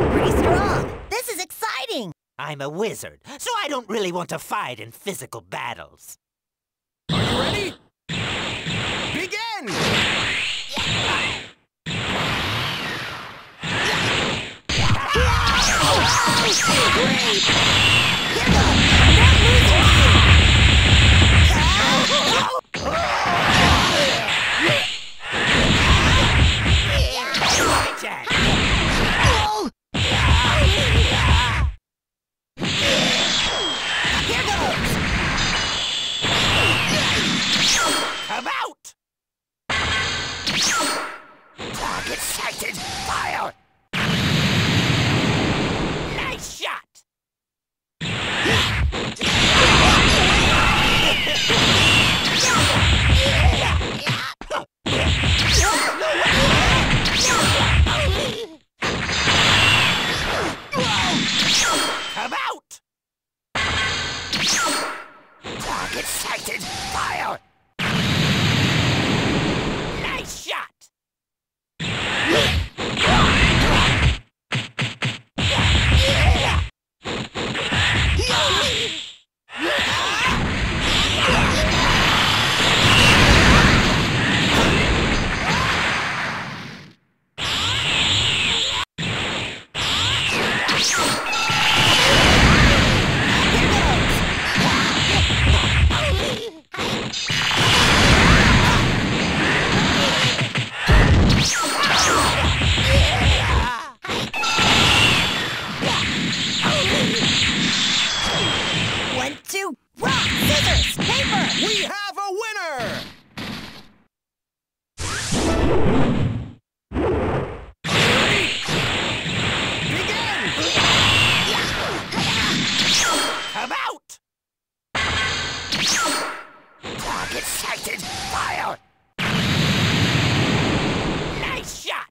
look pretty strong. This is exciting. I'm a wizard, so I don't really want to fight in physical battles. Are you ready? Begin! Target sighted! Fire! Nice shot! Come out! Target sighted! Fire! We have a winner! Ready? Begin! Come out! Target sighted! Fire! Nice shot!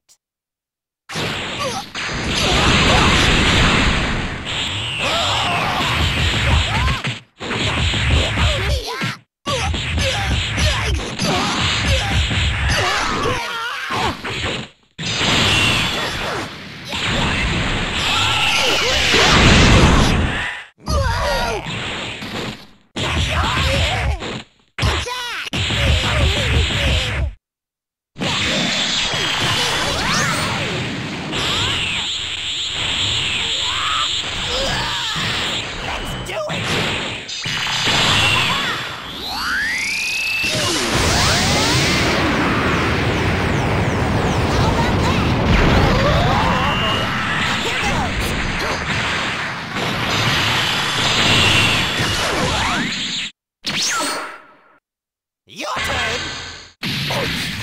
Your turn!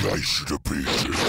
I should have beat it.